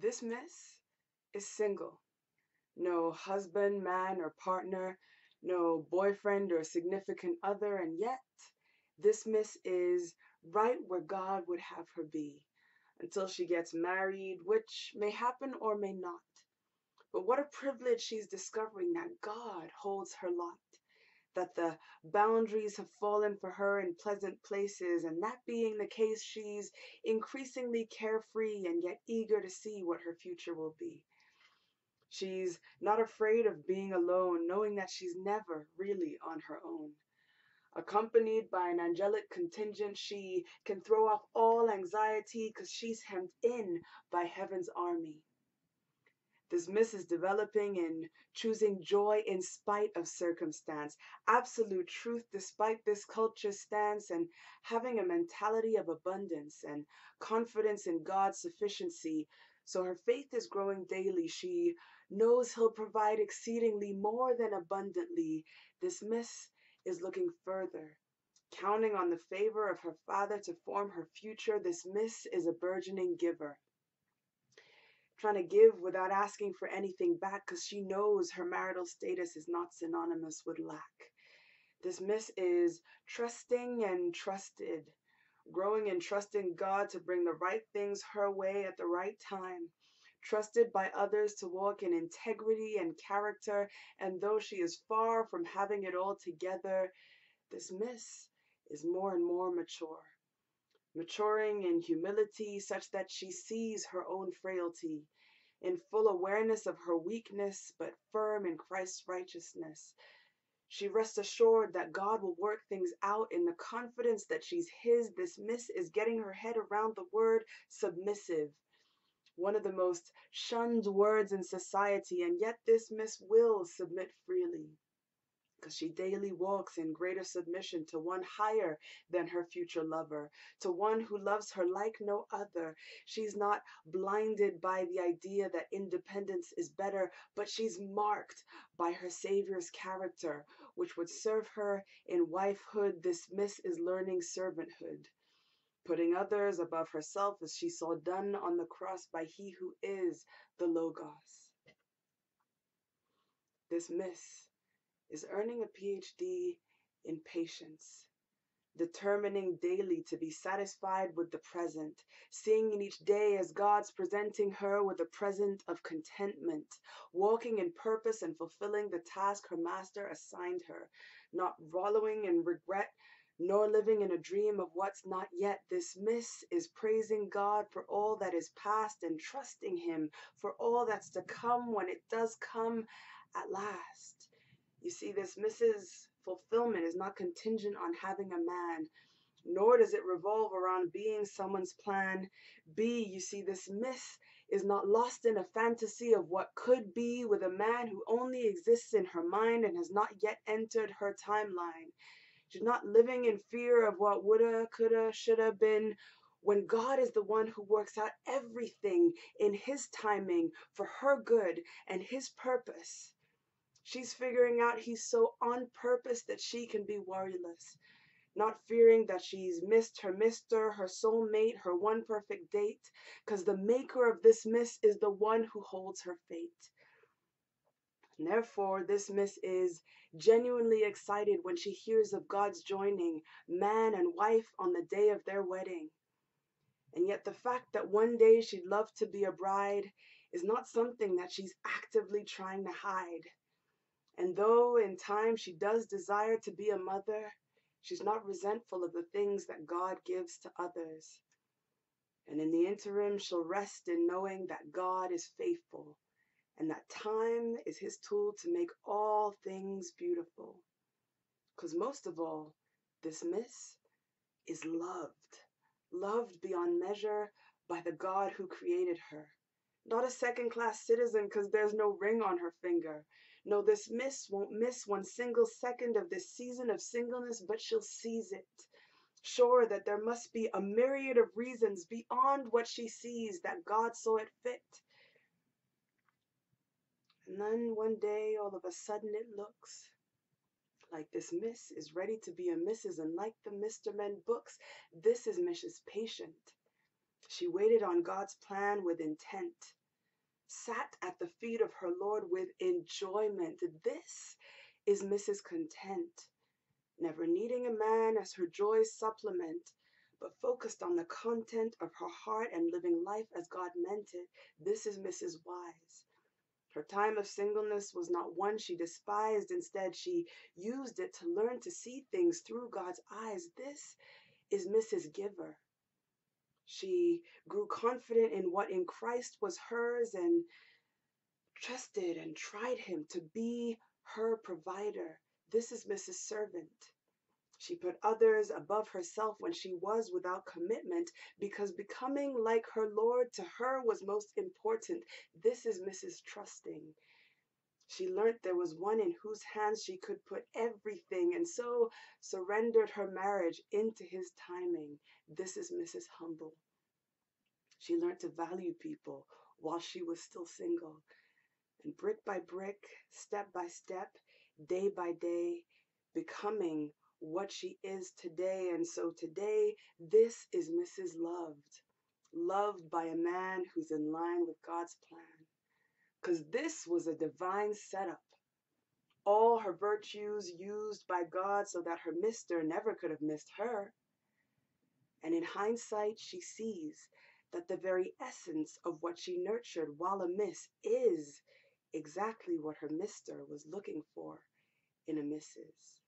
This miss is single. No husband, man, or partner, no boyfriend or significant other, and yet this miss is right where God would have her be until she gets married, which may happen or may not. But what a privilege she's discovering that God holds her lot, that the boundaries have fallen for her in pleasant places, and that being the case, she's increasingly carefree and yet eager to see what her future will be. She's not afraid of being alone, knowing that she's never really on her own. Accompanied by an angelic contingent, she can throw off all anxiety because she's hemmed in by heaven's army. This miss is developing in choosing joy in spite of circumstance, absolute truth despite this culture's stance, and having a mentality of abundance and confidence in God's sufficiency. So her faith is growing daily. She knows He'll provide exceedingly more than abundantly. This miss is looking further, counting on the favor of her Father to form her future. This miss is a burgeoning giver, trying to give without asking for anything back because she knows her marital status is not synonymous with lack. This miss is trusting and trusted, growing and trusting God to bring the right things her way at the right time, trusted by others to walk in integrity and character, and though she is far from having it all together, this miss is more and more mature, maturing in humility such that she sees her own frailty, in full awareness of her weakness, but firm in Christ's righteousness. She rests assured that God will work things out in the confidence that she's His. This miss is getting her head around the word submissive, one of the most shunned words in society, and yet this miss will submit freely because she daily walks in greater submission to one higher than her future lover, to one who loves her like no other. She's not blinded by the idea that independence is better, but she's marked by her Savior's character, which would serve her in wifehood. This miss is learning servanthood, putting others above herself as she saw done on the cross by He who is the Logos. This miss is earning a PhD in patience, determining daily to be satisfied with the present, seeing in each day as God's presenting her with a present of contentment, walking in purpose and fulfilling the task her Master assigned her, not wallowing in regret, nor living in a dream of what's not yet. This miss is praising God for all that is past and trusting Him for all that's to come when it does come at last. You see, this miss's fulfillment is not contingent on having a man, nor does it revolve around being someone's plan B. You see, this miss is not lost in a fantasy of what could be with a man who only exists in her mind and has not yet entered her timeline. She's not living in fear of what woulda, coulda, shoulda been, when God is the one who works out everything in His timing for her good and His purpose. She's figuring out He's so on purpose that she can be worryless, not fearing that she's missed her mister, her soulmate, her one perfect date, because the maker of this miss is the one who holds her fate. And therefore, this miss is genuinely excited when she hears of God's joining man and wife on the day of their wedding. And yet the fact that one day she'd love to be a bride is not something that she's actively trying to hide. And though in time she does desire to be a mother, she's not resentful of the things that God gives to others. And in the interim, she'll rest in knowing that God is faithful, and that time is His tool to make all things beautiful. Because most of all, this miss is loved, loved beyond measure by the God who created her. Not a second-class citizen because there's no ring on her finger. No, this miss won't miss one single second of this season of singleness, but she'll seize it, sure that there must be a myriad of reasons beyond what she sees that God saw it fit. And then one day, all of a sudden, it looks like this miss is ready to be a Mrs. And like the Mr. Men books, this is Mrs. Patient. She waited on God's plan with intent, sat at the feet of her Lord with enjoyment. This is Mrs. Content, never needing a man as her joy's supplement, but focused on the content of her heart and living life as God meant it. This is Mrs. Wise. Her time of singleness was not one she despised. Instead, she used it to learn to see things through God's eyes. This is Mrs. Giver. She grew confident in what in Christ was hers and trusted and tried Him to be her provider. This is Mrs. Servant. She put others above herself when she was without commitment, because becoming like her Lord to her was most important. This is Mrs. Trusting. She learnt there was one in whose hands she could put everything, and so surrendered her marriage into His timing. This is Mrs. Humble. She learnt to value people while she was still single. And brick by brick, step by step, day by day, becoming what she is today. And so today, this is Mrs. Loved, loved by a man who's in line with God's plan, because this was a divine setup. All her virtues used by God so that her mister never could have missed her. And in hindsight, she sees that the very essence of what she nurtured while amiss is exactly what her mister was looking for in a missus.